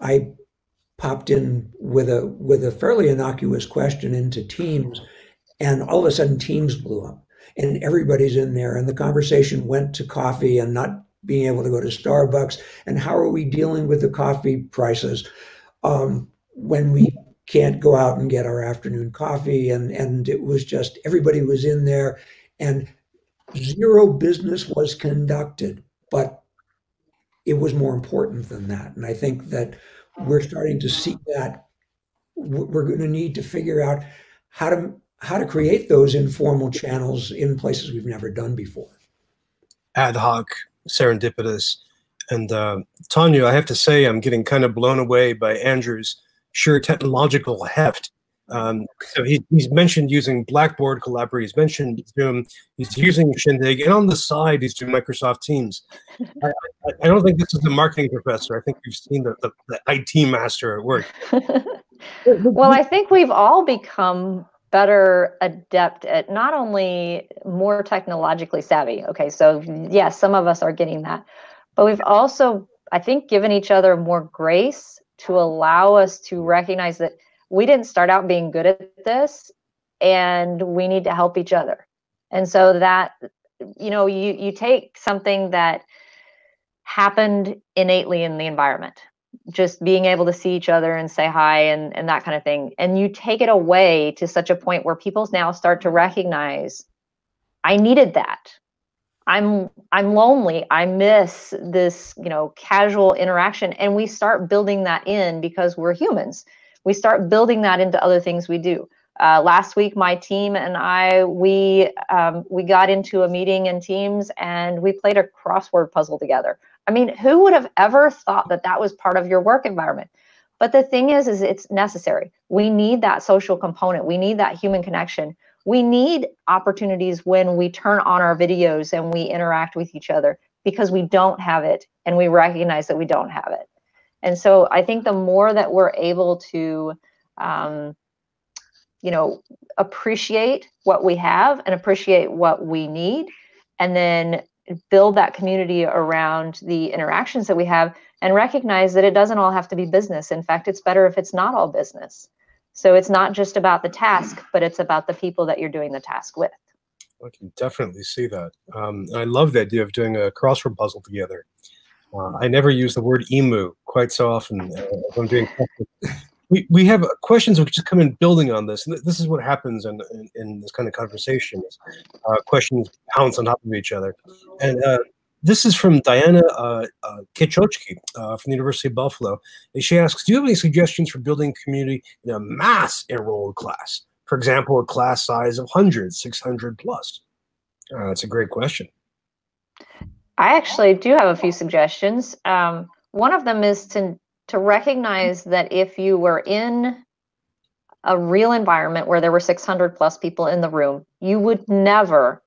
I popped in with a fairly innocuous question into Teams, and all of a sudden Teams blew up, and everybody's in there, and the conversation went to coffee and not being able to go to Starbucks, and how are we dealing with the coffee prices when we can't go out and get our afternoon coffee, and it was just, everybody was in there, and zero business was conducted, but it was more important than that. And I think that we're starting to see that we're going to need to figure out how to create those informal channels in places we've never done before. Ad hoc, serendipitous. And Tawnya, I have to say, I'm getting kind of blown away by Andrew's sheer technological heft. So he's mentioned using Blackboard Collaborate, he's mentioned Zoom, he's using Shindig, and on the side, he's doing Microsoft Teams. I don't think this is the marketing professor. I think we've seen the IT master at work. Well, I think we've all become better adept at not only more technologically savvy. Okay, so yes, some of us are getting that, but we've also, I think, given each other more grace to allow us to recognize that we didn't start out being good at this, and we need to help each other. And so that, you know, you take something that happened innately in the environment, just being able to see each other and say hi and that kind of thing, and you take it away to such a point where people now start to recognize, I needed that. I'm lonely. I miss this, you know, casual interaction, and we start building that in because we're humans. We start building that into other things we do. Last week, my team and I, we got into a meeting in Teams, and we played a crossword puzzle together. I mean, who would have ever thought that that was part of your work environment? But the thing is it's necessary. We need that social component. We need that human connection. We need opportunities when we turn on our videos and we interact with each other, because we don't have it, and we recognize that we don't have it. And so I think the more that we're able to, you know, appreciate what we have and appreciate what we need, and then build that community around the interactions that we have, and recognize that it doesn't all have to be business. In fact, it's better if it's not all business. So it's not just about the task, but it's about the people that you're doing the task with. I can definitely see that. I love the idea of doing a crossword puzzle together. I never use the word emu quite so often. When doing we have questions which just come in building on this. And this is what happens in this kind of conversation. Questions bounce on top of each other. And this is from Diana Kichochki from the University of Buffalo. And she asks, do you have any suggestions for building community in a mass enrolled class? For example, a class size of 100, 600 plus. That's a great question. I actually do have a few suggestions. One of them is to recognize that if you were in a real environment where there were 600 plus people in the room, you would never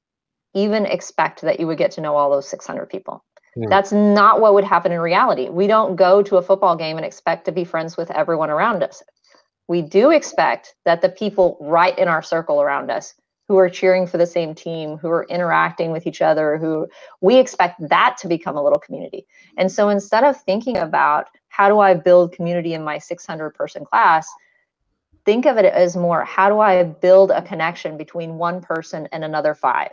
even expect that you would get to know all those 600 people. Yeah. That's not what would happen in reality. We don't go to a football game and expect to be friends with everyone around us. We do expect that the people right in our circle around us, who are cheering for the same team, who are interacting with each other, who we expect that to become a little community. And so instead of thinking about how do I build community in my 600-person class, think of it as more, how do I build a connection between one person and another 5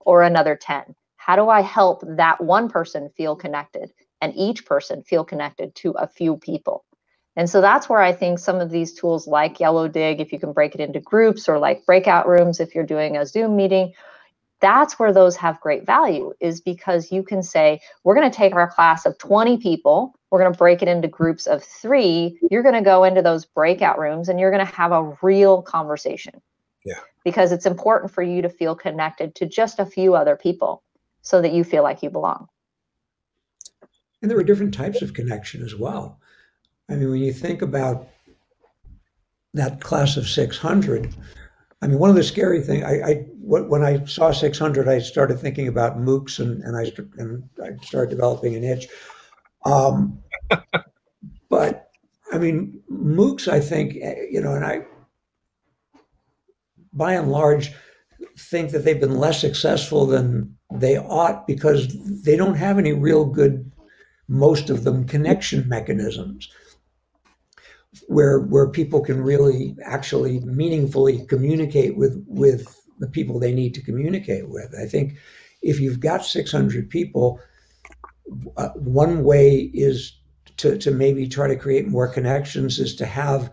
or another 10? How do I help that one person feel connected and each person feel connected to a few people? And so that's where I think some of these tools like Yellowdig, if you can break it into groups, or like breakout rooms, if you're doing a Zoom meeting, that's where those have great value, is because you can say, we're going to take our class of 20 people, we're going to break it into groups of 3. You're going to go into those breakout rooms and you're going to have a real conversation. Yeah. Because it's important for you to feel connected to just a few other people so that you feel like you belong. And there are different types of connection as well. I mean, when you think about that class of 600, I mean, one of the scary things, when I saw 600, I started thinking about MOOCs, and I started developing an itch. But I mean, MOOCs, I think, you know, and I, by and large, think that they've been less successful than they ought because they don't have any real good, most of them, connection mechanisms where people can really actually meaningfully communicate with the people they need to communicate with. I think if you've got 600 people, one way is to maybe try to create more connections is to have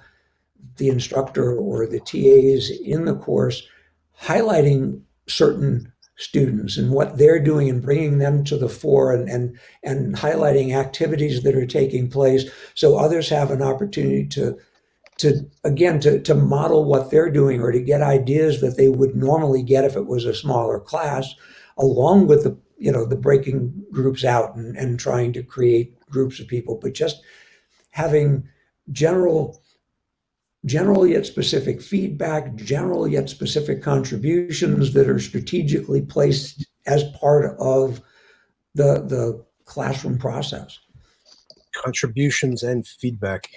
the instructor or the TAs in the course highlighting certain students and what they're doing and bringing them to the fore and highlighting activities that are taking place so others have an opportunity to model what they're doing or to get ideas that they would normally get if it was a smaller class, along with the, you know, the breaking groups out and trying to create groups of people, but just having general yet specific feedback, general yet specific contributions that are strategically placed as part of the classroom process. Contributions and feedback.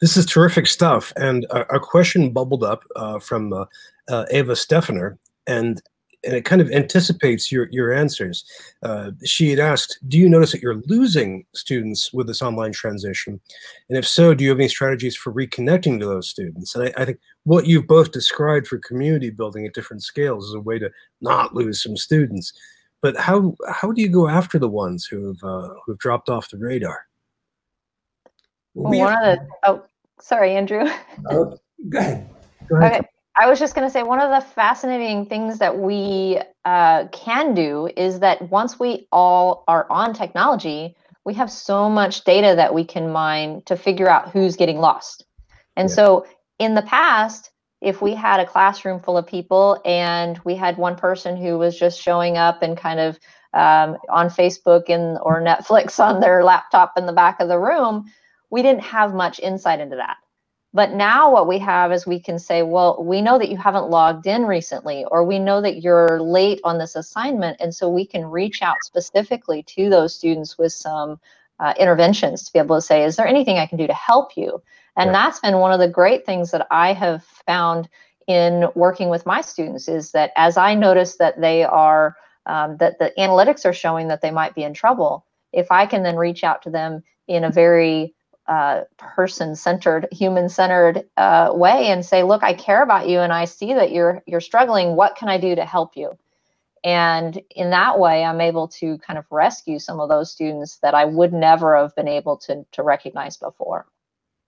This is terrific stuff. And a question bubbled up from Ava Stefaner, and it kind of anticipates your answers. She had asked, do you notice that you're losing students with this online transition? And if so, do you have any strategies for reconnecting to those students? And I think what you've both described for community building at different scales is a way to not lose some students. But how do you go after the ones who've dropped off the radar? Well, oh, sorry, Andrew. Oh, go ahead. Go ahead. Okay. I was just going to say one of the fascinating things that we can do is that once we all are on technology, we have so much data that we can mine to figure out who's getting lost. And so in the past, if we had a classroom full of people and we had one person who was just showing up and kind of on Facebook and or Netflix on their laptop in the back of the room, we didn't have much insight into that. But now what we have is we can say, well, we know that you haven't logged in recently, or we know that you're late on this assignment. And so we can reach out specifically to those students with some interventions to be able to say, is there anything I can do to help you? And that's been one of the great things that I have found in working with my students is that as I notice that they are, that the analytics are showing that they might be in trouble, if I can then reach out to them in a very person-centered, human-centered way and say, look, I care about you and I see that you're struggling. What can I do to help you? And in that way, I'm able to kind of rescue some of those students that I would never have been able to recognize before.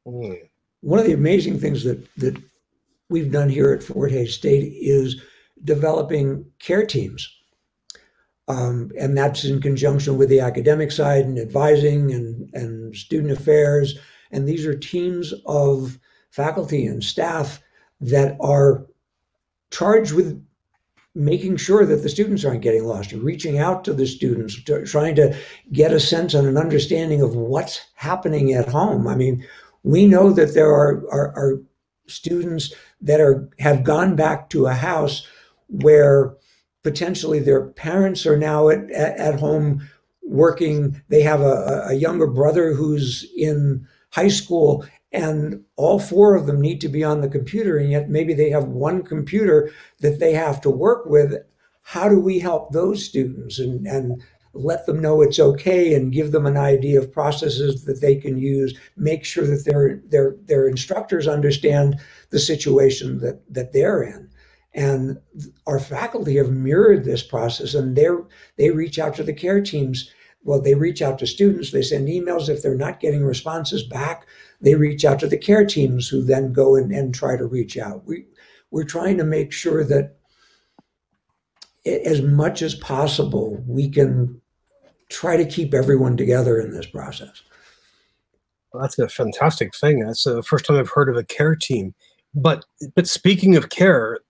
One of the amazing things that we've done here at Fort Hays State is developing care teams. And that's in conjunction with the academic side and advising and student affairs. And these are teams of faculty and staff that are charged with making sure that the students aren't getting lost, reaching out to the students, trying to get a sense and an understanding of what's happening at home. I mean, we know that there are students that have gone back to a house where potentially their parents are now at home working. They have a younger brother who's in high school, and all four of them need to be on the computer, and yet maybe they have one computer that they have to work with. How do we help those students and let them know it's okay and give them an idea of processes that they can use, make sure that their instructors understand the situation that they're in? And our faculty have mirrored this process, and they reach out to the care teams. Well, they reach out to students, they send emails. If they're not getting responses back, they reach out to the care teams, who then go and try to reach out. We're trying to make sure that as much as possible, we can try to keep everyone together in this process. Well, that's a fantastic thing. That's the first time I've heard of a care team. But speaking of care,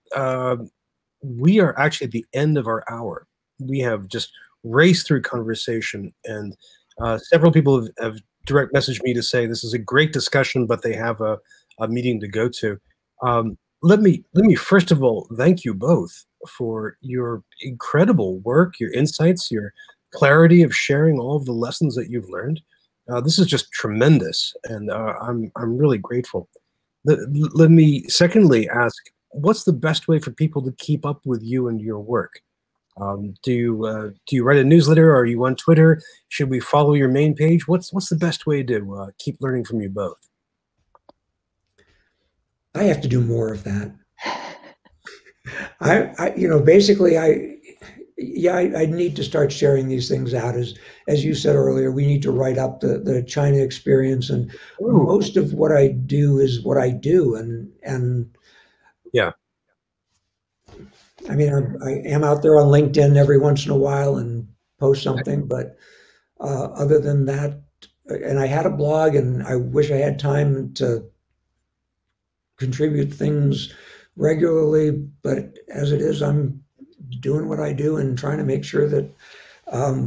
we are actually at the end of our hour. We have just raced through conversation, and several people have direct messaged me to say this is a great discussion, but they have a meeting to go to. Let me first of all thank you both for your incredible work, your insights, your clarity of sharing all of the lessons that you've learned. This is just tremendous, and I'm really grateful. Let me secondly ask, what's the best way for people to keep up with you and your work? Do you write a newsletter? Are you on Twitter? Should we follow your main page? What's the best way to keep learning from you both? I have to do more of that. I need to start sharing these things out. As you said earlier, we need to write up the China experience, and ooh, most of what I do is what I do, and yeah. I mean, I am out there on LinkedIn every once in a while and post something, but other than that, and I had a blog, and I wish I had time to contribute things regularly, but as it is, I'm doing what I do and trying to make sure that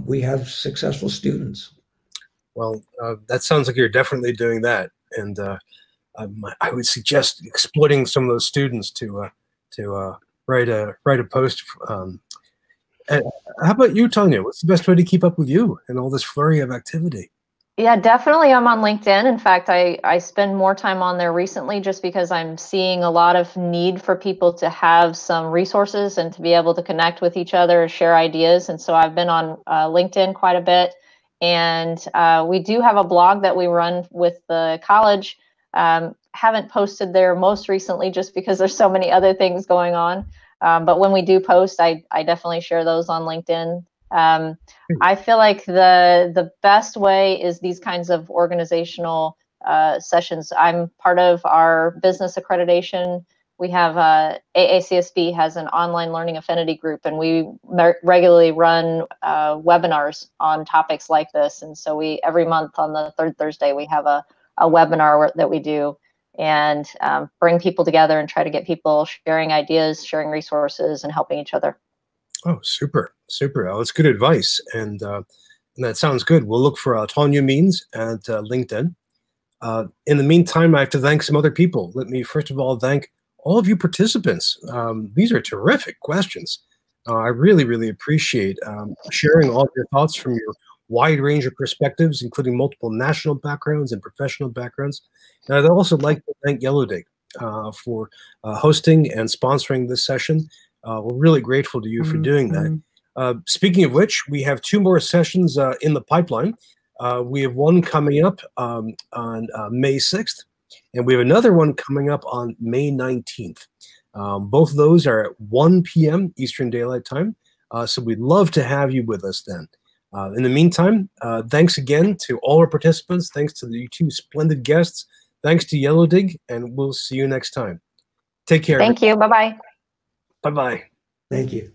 we have successful students. Well, that sounds like you're definitely doing that, and I would suggest exploiting some of those students to write a post. How about you, Tawnya? What's the best way to keep up with you and all this flurry of activity? Yeah, definitely. I'm on LinkedIn. In fact, I spend more time on there recently just because I'm seeing a lot of need for people to have some resources and to be able to connect with each other, share ideas. And so I've been on LinkedIn quite a bit. And we do have a blog that we run with the college. Haven't posted there most recently just because there's so many other things going on. But when we do post, I definitely share those on LinkedIn. I feel like the best way is these kinds of organizational sessions. I'm part of our business accreditation. We have AACSB has an online learning affinity group, and we regularly run webinars on topics like this. And so we, every month on the third Thursday, we have a webinar that we do and bring people together and try to get people sharing ideas, sharing resources, and helping each other. Oh, super, super. Oh, that's good advice. And that sounds good. We'll look for Tawnya Means at LinkedIn. In the meantime, I have to thank some other people. Let me, first of all, thank all of you participants. These are terrific questions. I really, really appreciate sharing all of your thoughts from your wide range of perspectives, including multiple national backgrounds and professional backgrounds. And I'd also like to thank Yellowdig for hosting and sponsoring this session. We're really grateful to you for doing that. Speaking of which, we have two more sessions in the pipeline. We have one coming up on May 6th, and we have another one coming up on May 19th. Both of those are at 1 p.m. Eastern Daylight Time, so we'd love to have you with us then. In the meantime, thanks again to all our participants. Thanks to the two splendid guests. Thanks to Yellowdig, and we'll see you next time. Take care. Thank you. Bye-bye. Bye-bye. Thank you.